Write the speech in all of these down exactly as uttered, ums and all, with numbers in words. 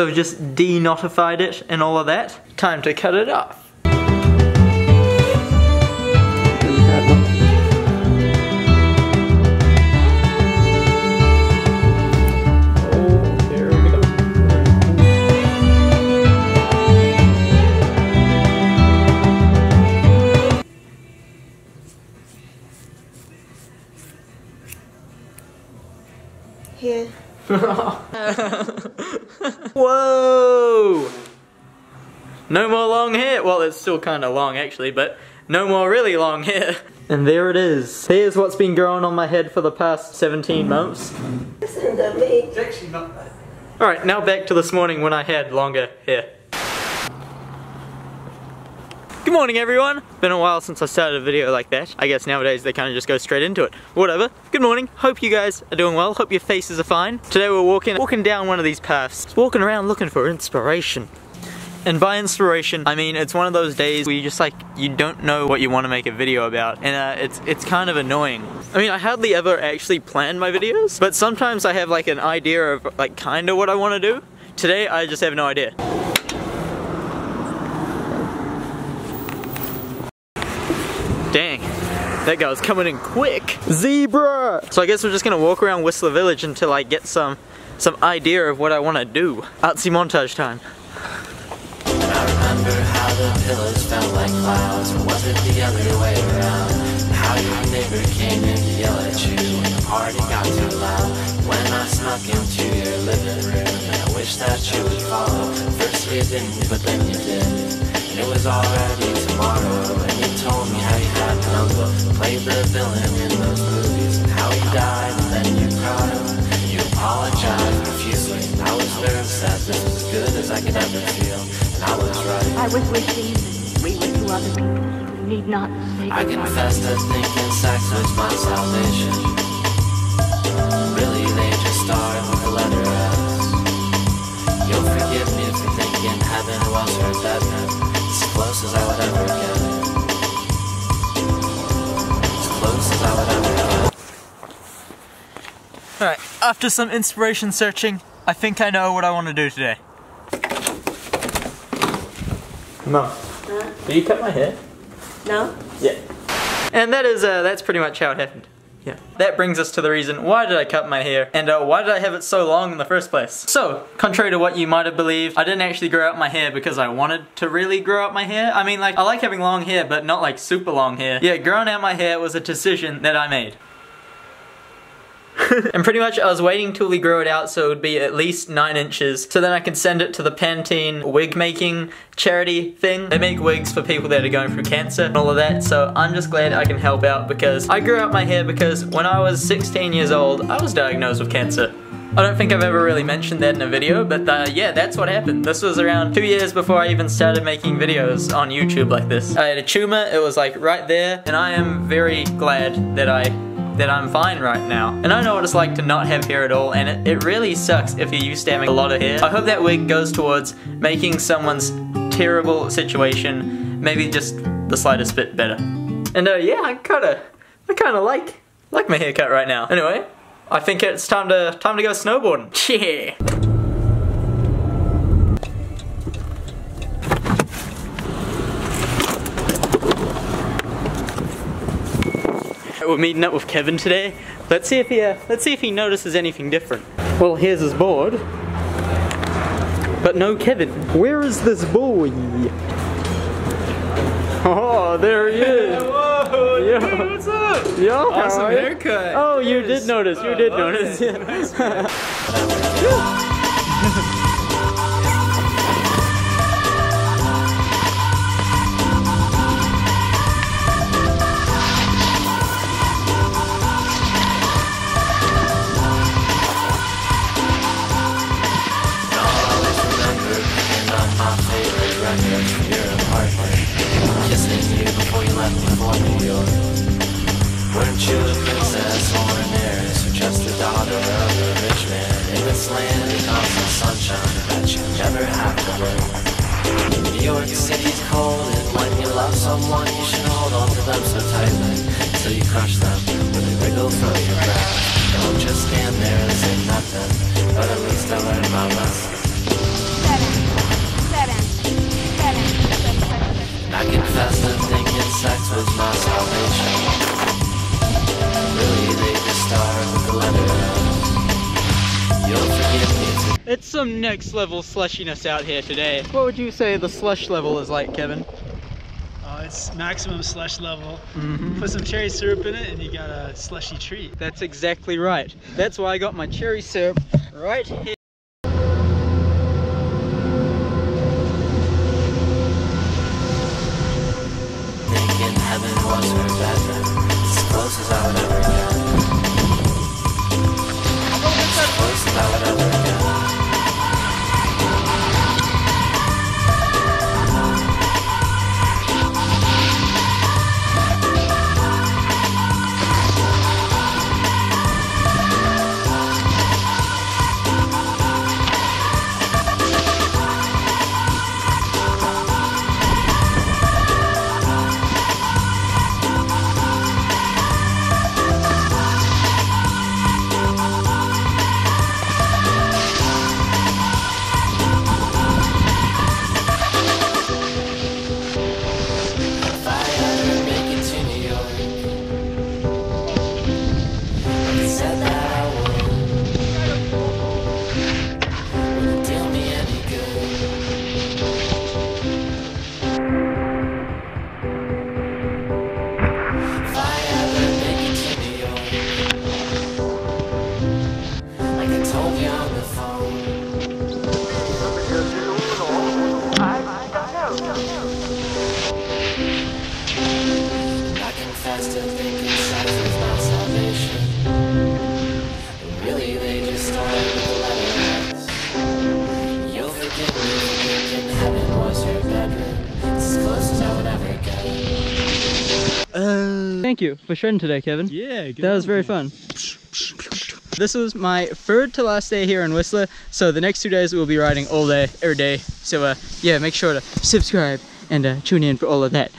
So I've just de-notified it and all of that. Time to cut it off. Here. Whoa! No more long hair. Well, it's still kind of long actually, but no more really long hair. And there it is. Here's what's been growing on my head for the past seventeen months. Listen to me. It's actually not bad. Alright, now back to this morning when I had longer hair. Good morning everyone! Been a while since I started a video like that. I guess nowadays they kind of just go straight into it. Whatever. Good morning. Hope you guys are doing well. Hope your faces are fine. Today we're walking walking down one of these paths. Just walking around looking for inspiration. And by inspiration, I mean it's one of those days where you just like, you don't know what you want to make a video about. And uh, it's, it's kind of annoying. I mean, I hardly ever actually plan my videos. But sometimes I have like an idea of like kind of what I want to do. Today I just have no idea. Dang, that guy was coming in quick. Zebra! So I guess we're just gonna walk around Whistler Village until I get some some idea of what I wanna do. Artsy montage time. And I remember how the pillows felt like clouds, or was it the other way around? How your neighbor came in to yell at you when the party got too loud. When I snuck into your living room, I wish that you would follow. First you didn't, but then you did. And it was already tomorrow, and you told me how you had an uncle who played the villain in those movies, and how he died, and then you cried. You apologized profusely. I was nervous that this was as good as I could ever feel, and I was right. I was with these, we were two other people, you need not say. I confess to thinking sex was my salvation. Really, they just started with the letter S. You'll forgive me for thinking heaven was her bedroom. Close as I would ever get. As close as I would ever get. Alright, after some inspiration searching, I think I know what I want to do today. Mum, huh? Did you cut my hair? No. Yeah. And that is, uh, that's pretty much how it happened. Yeah. That brings us to the reason why did I cut my hair, and uh, why did I have it so long in the first place? So, contrary to what you might have believed, I didn't actually grow out my hair because I wanted to really grow out my hair. I mean, like, I like having long hair, but not like super long hair. Yeah, growing out my hair was a decision that I made. And pretty much I was waiting till we grow it out so it would be at least nine inches, so then I could send it to the Pantene wig making charity thing. They make wigs for people that are going through cancer and all of that, so I'm just glad I can help out because I grew out my hair because when I was sixteen years old, I was diagnosed with cancer. I don't think I've ever really mentioned that in a video, but uh, yeah, that's what happened. This was around two years before I even started making videos on YouTube like this. I had a tumor, it was like right there, and I am very glad that I that I'm fine right now. And I know what it's like to not have hair at all, and it, it really sucks if you're used to having a lot of hair. I hope that wig goes towards making someone's terrible situation maybe just the slightest bit better. And uh, yeah, I kinda, I kinda like, like my haircut right now. Anyway, I think it's time to, time to go snowboarding. Yeah! We're meeting up with Kevin today. Let's see if he uh, let's see if he notices anything different. Well, here's his board, but no Kevin. Where is this boy? Oh, there he is. Whoa, yo. Dude, what's up? Yo, awesome haircut. Oh, yes. You did notice. You did uh, notice. Okay. Yeah. Someone, you should hold on to them so tightly till you crush them with a wriggle from your breath. Don't just stand there and say nothing, but at least I learned my lesson. I confess to thinking sex was my salvation. Really, they just started with the letter. You'll forgive me. It's some next level slushiness out here today. What would you say the slush level is like, Kevin? Oh, it's maximum slush level. Mm-hmm. Put some cherry syrup in it and you got a slushy treat. That's exactly right. That's why I got my cherry syrup right here. Thank you for shredding today, Kevin. Yeah, good. That was very fun. This was my third to last day here in Whistler, so the next two days we'll be riding all day, every day. So uh, yeah, make sure to subscribe and uh, tune in for all of that.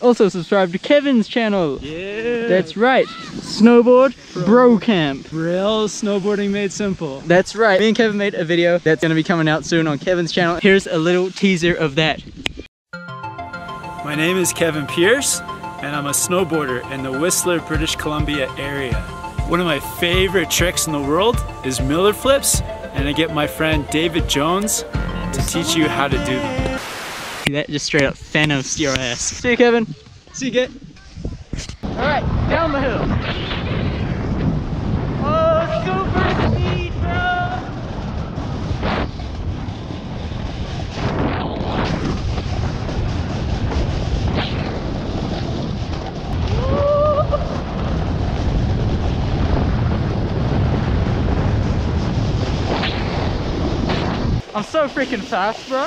Also subscribe to Kevin's channel. Yeah. That's right. Snowboard Bro, Bro Camp. Real snowboarding made simple. That's right. Me and Kevin made a video that's gonna be coming out soon on Kevin's channel. Here's a little teaser of that. My name is Kevin Pearce, and I'm a snowboarder in the Whistler, British Columbia area. One of my favorite tricks in the world is Miller flips, and I get my friend David Jones to teach you how to do them. That just straight up Thanos your ass. See you, Kevin. See you, Kit. All right, down the hill. Oh, super speed, bro. I'm so freaking fast, bro.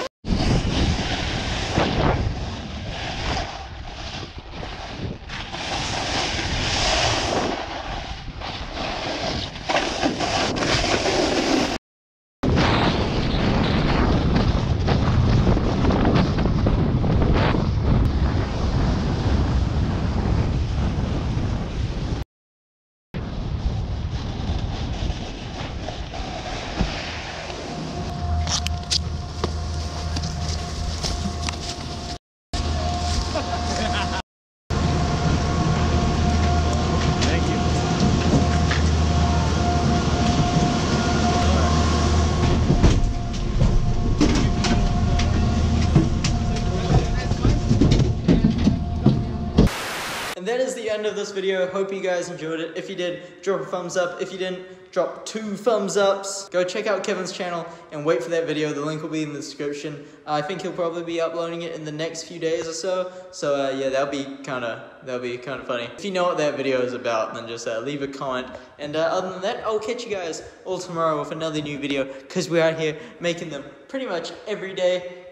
That is the end of this video. Hope you guys enjoyed it. If you did, drop a thumbs up. If you didn't, drop two thumbs ups. Go check out Kevin's channel and wait for that video. The link will be in the description. I think he'll probably be uploading it in the next few days or so. So uh, yeah, that'll be kind of that'll be kind of funny. If you know what that video is about, then just uh, leave a comment. And uh, other than that, I'll catch you guys all tomorrow with another new video, because we're out here making them pretty much every day.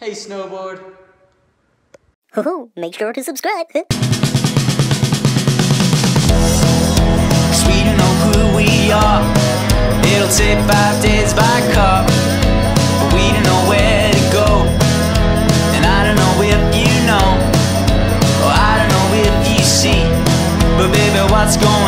Hey, snowboard. Ho ho! Make sure to subscribe. We don't know who we are. It'll take five days by car, but we don't know where to go. And I don't know if you know, or I don't know if you see, but baby, what's going on?